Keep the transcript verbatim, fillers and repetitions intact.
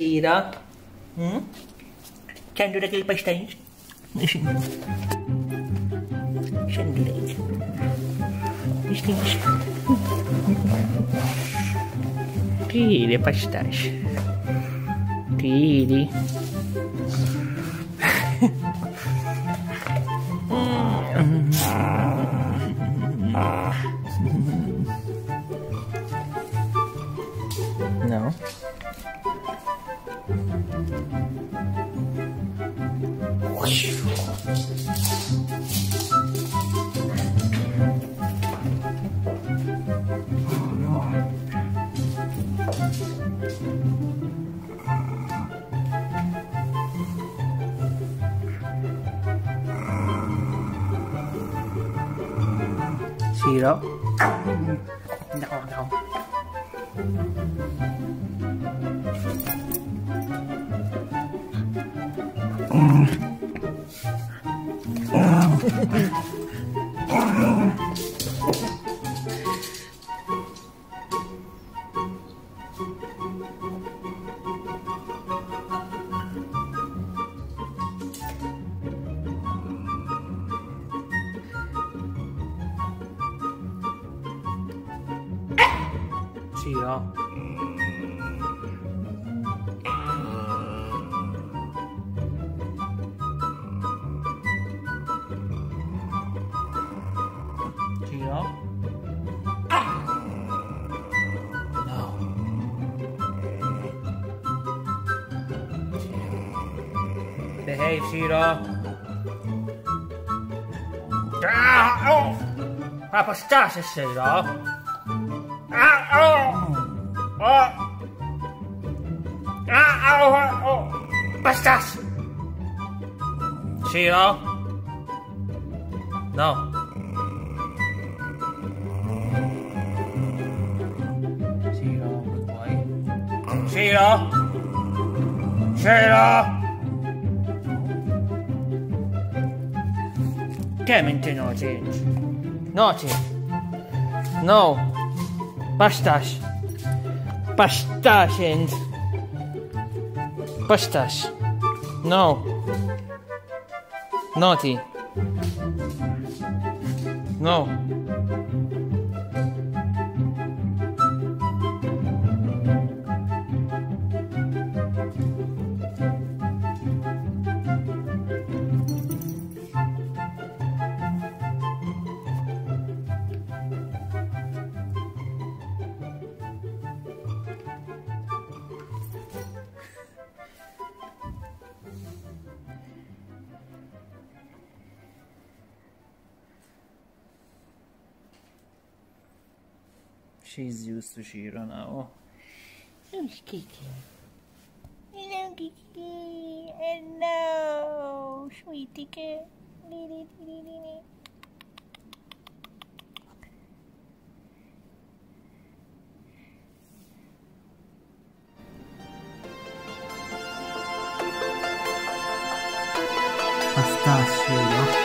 Shiro. Hmm? Can do the kill pastains? Shouldn't do that. Kiri pastache. Kiri. No. Shiro? No, no. Shiro. Shiro. No. Behave, Shiro. Ah, oh. Papa Stasis, Shiro. Oh! Ah! Oh! Oh! Bastards! Shiro? No. Shiro, good boy. Shiro? Shiro? Come into no change. No change. No. Bastards. Pastache and pastache. No. Naughty. No. She's used to Shiro now. Oh, Kiki. Hello, Kiki. Hello, sweetie cat. Pistachio.